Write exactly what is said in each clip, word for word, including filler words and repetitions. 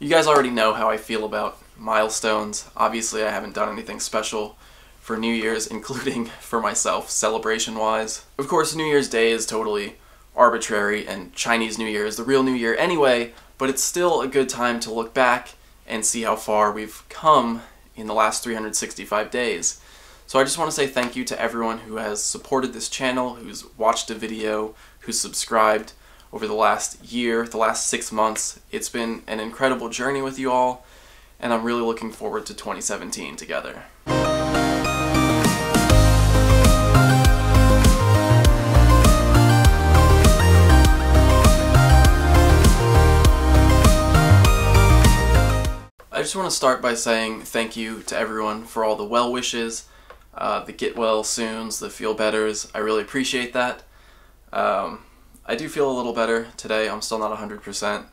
You guys already know how I feel about milestones. Obviously, I haven't done anything special for New Year's, including for myself, celebration-wise. Of course, New Year's Day is totally arbitrary, and Chinese New Year is the real New Year anyway, but it's still a good time to look back and see how far we've come in the last three hundred sixty-five days. So I just want to say thank you to everyone who has supported this channel, who's watched a video, who's subscribed over the last year, the last six months. It's been an incredible journey with you all, and I'm really looking forward to twenty seventeen together. I just want to start by saying thank you to everyone for all the well wishes, uh, the get well soons, the feel betters. I really appreciate that. Um, I do feel a little better today. I'm still not one hundred percent,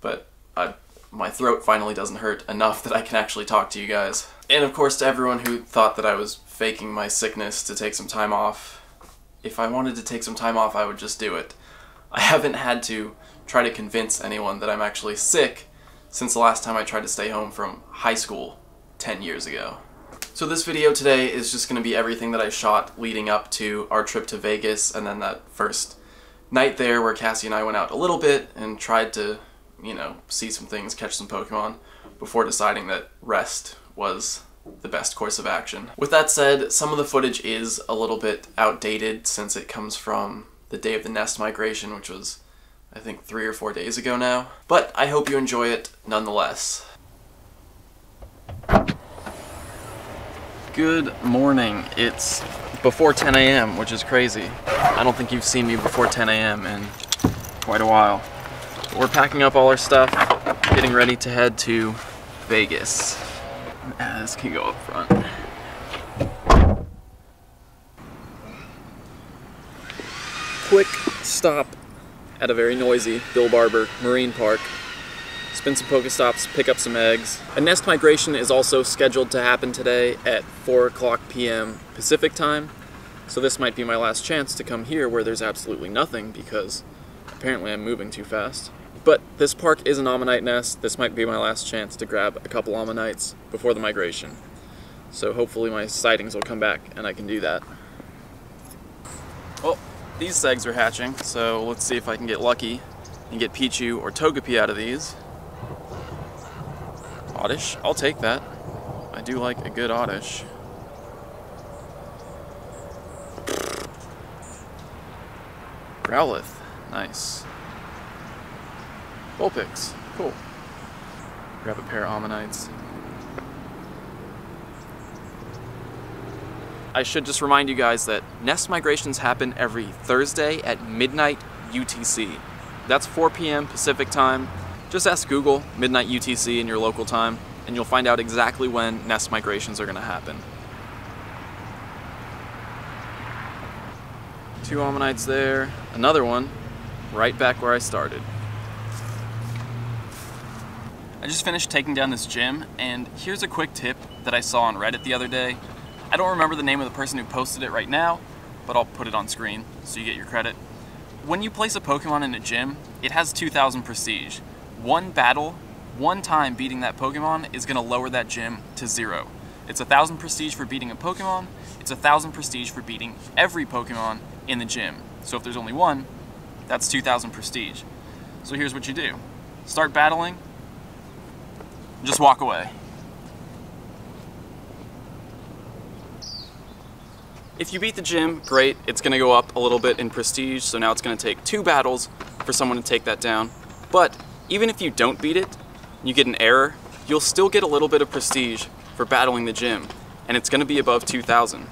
but I, my throat finally doesn't hurt enough that I can actually talk to you guys. And of course to everyone who thought that I was faking my sickness to take some time off. If I wanted to take some time off, I would just do it. I haven't had to try to convince anyone that I'm actually sick since the last time I tried to stay home from high school ten years ago. So this video today is just gonna be everything that I shot leading up to our trip to Vegas and then that first night there where Cassie and I went out a little bit and tried to, you know, see some things, catch some Pokemon, before deciding that rest was the best course of action. With that said, some of the footage is a little bit outdated since it comes from the Day of the Nest migration, which was I think three or four days ago now, but I hope you enjoy it nonetheless. Good morning. It's before ten A M, which is crazy. I don't think you've seen me before ten A M in quite a while. But we're packing up all our stuff, getting ready to head to Vegas. This can go up front. Quick stop at a very noisy Bill Barber Marine Park. Spin some PokéStops, pick up some eggs. A nest migration is also scheduled to happen today at four o'clock P M Pacific time, so this might be my last chance to come here where there's absolutely nothing because apparently I'm moving too fast. But this park is an Ammonite nest. This might be my last chance to grab a couple Ammonites before the migration. So hopefully my sightings will come back and I can do that. Oh. These eggs are hatching, so let's see if I can get lucky and get Pichu or Togepi out of these. Oddish, I'll take that. I do like a good Oddish. Growlithe, nice. Vulpix, cool. Grab a pair of Ammonites. I should just remind you guys that nest migrations happen every Thursday at midnight U T C. That's four P M Pacific time. Just ask Google midnight U T C in your local time and you'll find out exactly when nest migrations are gonna happen. Two Ammonites there, another one, right back where I started. I just finished taking down this gym, and here's a quick tip that I saw on Reddit the other day. I don't remember the name of the person who posted it right now, but I'll put it on screen so you get your credit. When you place a Pokemon in a gym, it has two thousand prestige. One battle, one time beating that Pokemon is going to lower that gym to zero. It's one thousand prestige for beating a Pokemon, it's one thousand prestige for beating every Pokemon in the gym. So if there's only one, that's two thousand prestige. So here's what you do. Start battling, just walk away. If you beat the gym, great, it's going to go up a little bit in prestige, so now it's going to take two battles for someone to take that down. But even if you don't beat it, you get an error, you'll still get a little bit of prestige for battling the gym, and it's going to be above two thousand.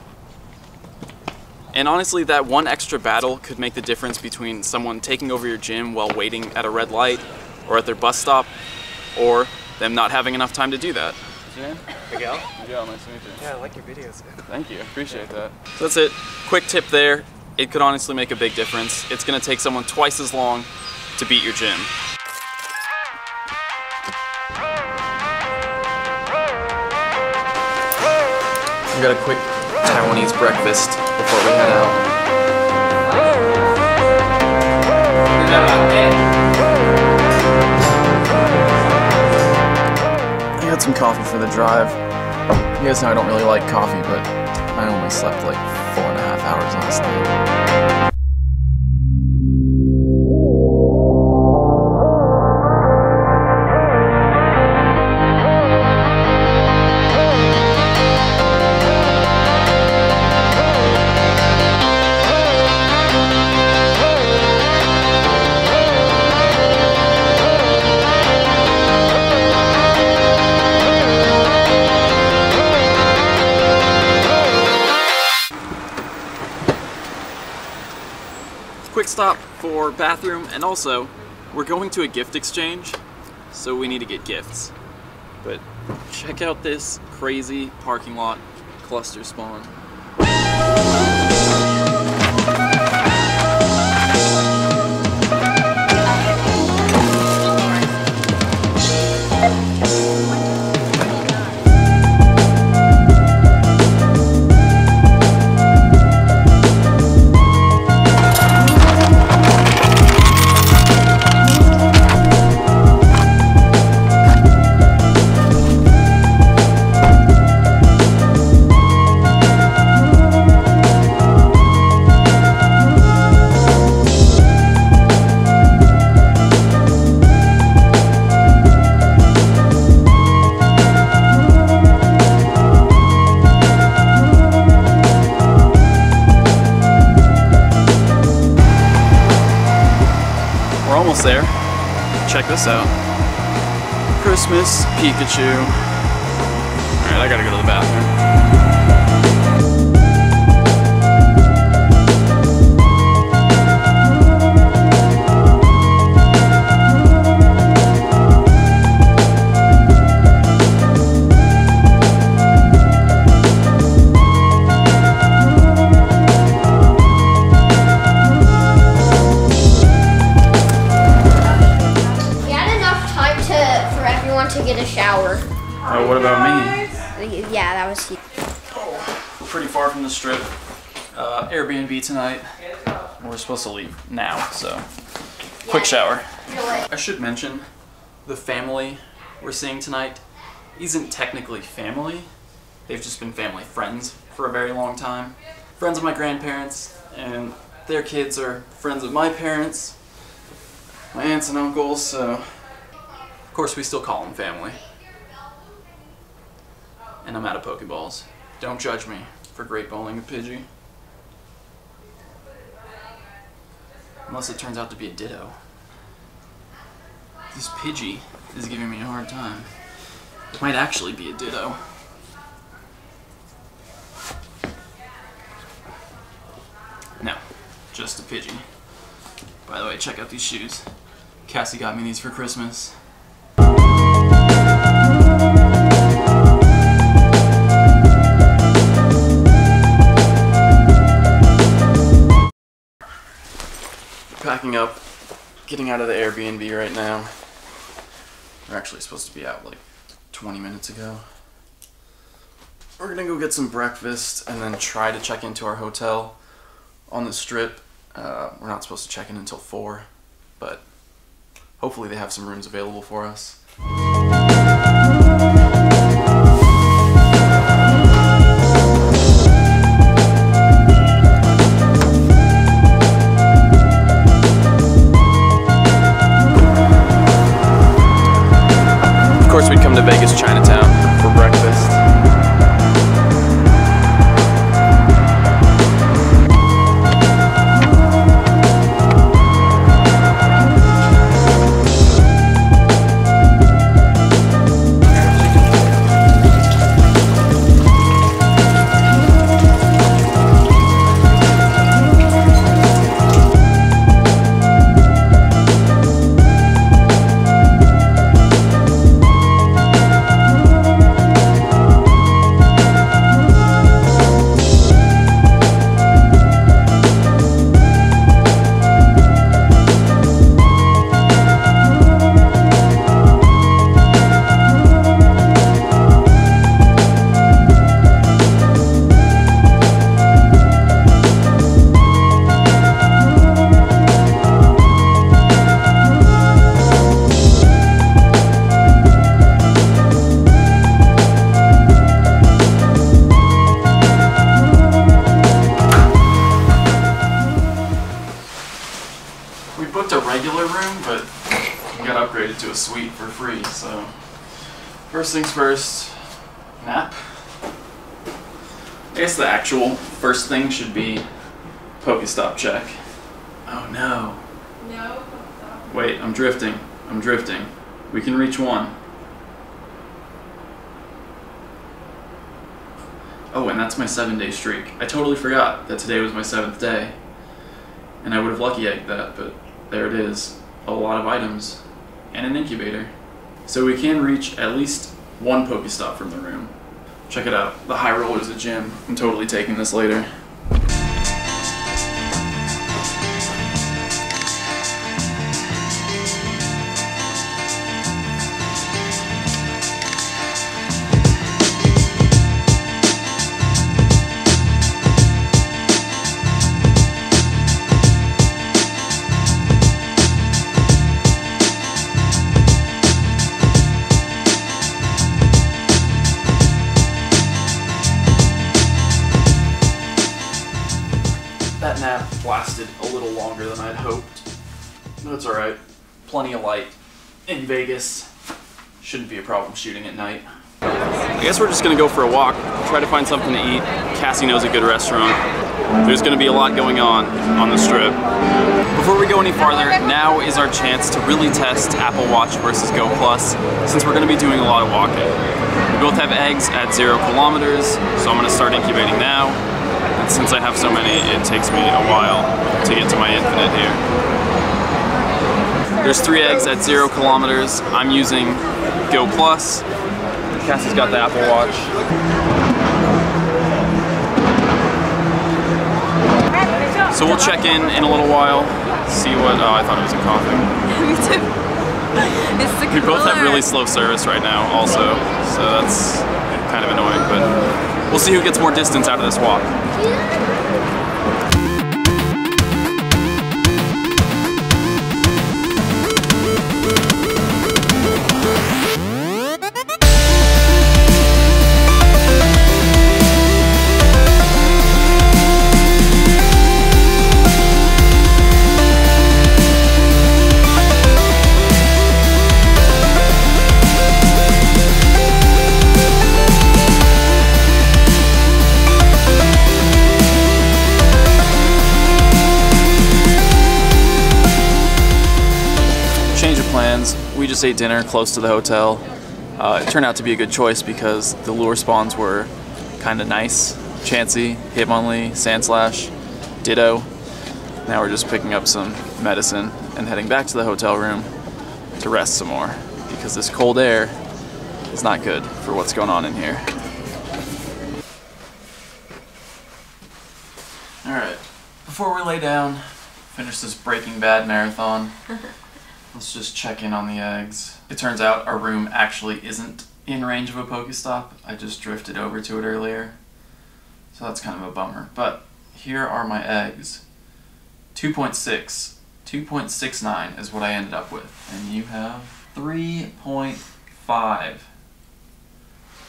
And honestly, that one extra battle could make the difference between someone taking over your gym while waiting at a red light, or at their bus stop, or them not having enough time to do that. Jim? Miguel? Miguel, nice to meet you. Yeah, I like your videos. Thank you, appreciate yeah. that. So that's it, quick tip there. It could honestly make a big difference. It's gonna take someone twice as long to beat your gym. We got a quick Taiwanese breakfast before we head out. some coffee for the drive. You guys know I don't really like coffee, but I only slept like four and a half hours last night. Stop for bathroom, and also we're going to a gift exchange, so we need to get gifts. But check out this crazy parking lot cluster spawn. There. Check this out. Christmas Pikachu. Alright, I gotta go to the bathroom. Oh, what about me? Yeah, that was huge. Oh, we're pretty far from the strip. Uh, Airbnb tonight. We're supposed to leave now, so quick shower. I should mention the family we're seeing tonight isn't technically family. They've just been family friends for a very long time. Friends of my grandparents, and their kids are friends of my parents, my aunts and uncles, so of course we still call them family. And I'm out of Pokeballs. Don't judge me for great bowling a Pidgey. Unless it turns out to be a ditto. This Pidgey is giving me a hard time. It might actually be a ditto. No, just a Pidgey. By the way, check out these shoes. Cassie got me these for Christmas. Packing up, getting out of the Airbnb right now. We're actually supposed to be out like twenty minutes ago. We're gonna go get some breakfast and then try to check into our hotel on the strip. Uh, we're not supposed to check in until four, but hopefully they have some rooms available for us. We'd come to Vegas, Chinatown for breakfast. was sweet for free, so first things first, nap. I guess the actual first thing should be PokéStop check. Oh no. No. Wait, I'm drifting. I'm drifting. We can reach one. Oh, and that's my seven-day streak. I totally forgot that today was my seventh day. And I would have lucky egged that, but there it is. A lot of items. And an incubator. So we can reach at least one Pokestop from the room. Check it out. The High Rollers at the gym. I'm totally taking this later. That nap lasted a little longer than I'd hoped, but it's alright. Plenty of light in Vegas. Shouldn't be a problem shooting at night. I guess we're just gonna go for a walk, try to find something to eat. Cassie knows a good restaurant. There's gonna be a lot going on on the strip. Before we go any farther, now is our chance to really test Apple Watch versus Go Plus, since we're gonna be doing a lot of walking. We both have eggs at zero kilometers, so I'm gonna start incubating now. And since I have so many, it takes me a while to get to my infinite here. There's three eggs at zero kilometers. I'm using Go Plus. Cassie's got the Apple Watch. So we'll check in in a little while, see what, oh, I thought it was a coffee. Me too. It's the color. We both have really slow service right now also, so that's kind of annoying, but we'll see who gets more distance out of this walk. We just ate dinner close to the hotel. Uh, it turned out to be a good choice because the lure spawns were kind of nice. Chansey, Hitmonlee, Sandslash, Ditto. Now we're just picking up some medicine and heading back to the hotel room to rest some more because this cold air is not good for what's going on in here. Alright, before we lay down, finish this Breaking Bad marathon. Let's just check in on the eggs. It turns out our room actually isn't in range of a Pokestop. I just drifted over to it earlier. So that's kind of a bummer. But here are my eggs. two point six. two point six nine is what I ended up with. And you have three point five.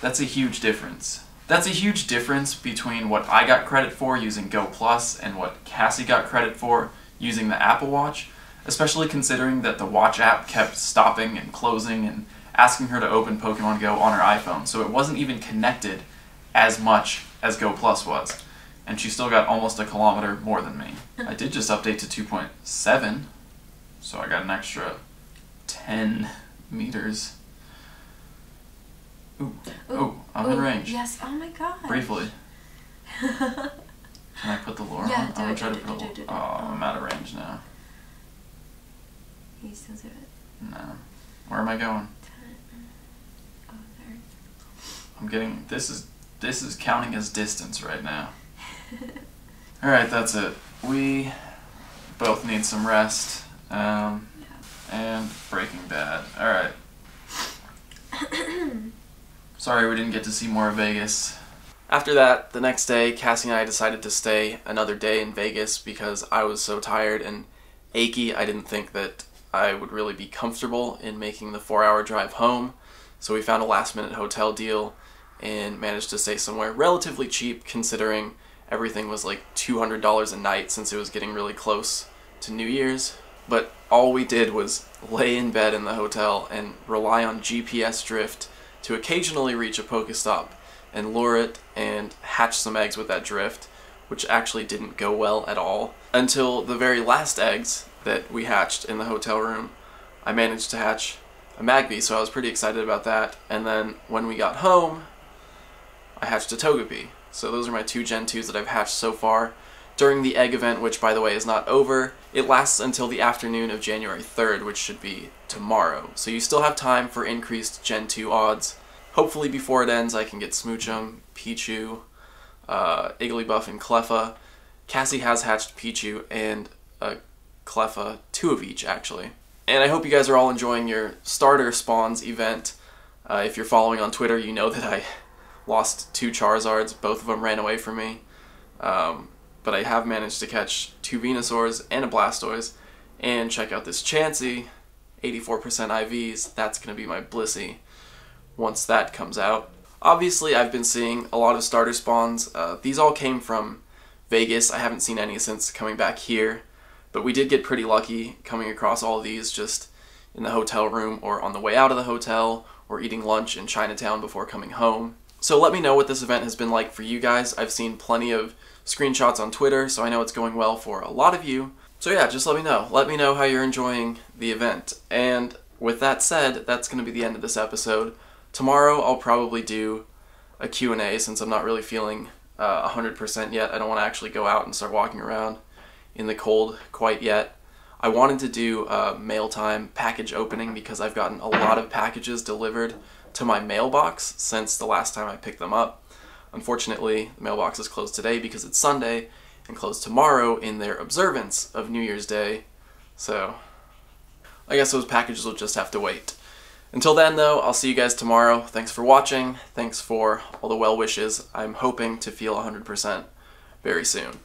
That's a huge difference. That's a huge difference between what I got credit for using Go Plus and what Cassie got credit for using the Apple Watch. Especially considering that the watch app kept stopping and closing and asking her to open Pokemon Go on her iPhone, so it wasn't even connected as much as Go Plus was. And she still got almost a kilometer more than me. I did just update to two point seven, so I got an extra ten meters. Ooh, ooh, ooh I'm ooh, in range. Yes, oh my god. Briefly. Can I put the lure yeah, on? I'm gonna try to put the lure. Oh, I'm out of range now. Can you still do it? No. Where am I going? Oh, there. I'm getting, this is, this is counting as distance right now. Alright, that's it. We both need some rest. Um, yeah. And Breaking Bad. Alright. Sorry we didn't get to see more of Vegas. After that, the next day, Cassie and I decided to stay another day in Vegas because I was so tired and achy. I didn't think that I would really be comfortable in making the four-hour drive home, so we found a last-minute hotel deal and managed to stay somewhere relatively cheap considering everything was like two hundred dollars a night since it was getting really close to New Year's. but all we did was lay in bed in the hotel and rely on G P S drift to occasionally reach a PokéStop and lure it and hatch some eggs with that drift, which actually didn't go well at all, until the very last eggs that we hatched in the hotel room. I managed to hatch a Magby, so I was pretty excited about that, and then when we got home, I hatched a Togepi. So those are my two Gen twos that I've hatched so far during the egg event, which by the way is not over. It lasts until the afternoon of January third, which should be tomorrow. So you still have time for increased Gen two odds. Hopefully before it ends I can get Smoochum, Pichu, uh, Igglybuff, and Cleffa. Cassie has hatched Pichu and uh, Cleffa, two of each actually. And I hope you guys are all enjoying your starter spawns event. Uh, if you're following on Twitter, you know that I lost two Charizards. Both of them ran away from me. Um, but I have managed to catch two Venusaurs and a Blastoise. And check out this Chansey, eighty-four percent I Vs. That's going to be my Blissey once that comes out. Obviously, I've been seeing a lot of starter spawns. Uh, these all came from Vegas. I haven't seen any since coming back here. But we did get pretty lucky coming across all of these just in the hotel room or on the way out of the hotel or eating lunch in Chinatown before coming home. So let me know what this event has been like for you guys. I've seen plenty of screenshots on Twitter, so I know it's going well for a lot of you. So yeah, just let me know. Let me know how you're enjoying the event. And with that said, that's going to be the end of this episode. Tomorrow I'll probably do a Q and A since I'm not really feeling uh, one hundred percent yet. I don't want to actually go out and start walking around in the cold quite yet. I wanted to do a uh, mail time package opening because I've gotten a lot of packages delivered to my mailbox since the last time I picked them up. Unfortunately, the mailbox is closed today because it's Sunday and closed tomorrow in their observance of New Year's Day. So I guess those packages will just have to wait. Until then though, I'll see you guys tomorrow. Thanks for watching. Thanks for all the well wishes. I'm hoping to feel one hundred percent very soon.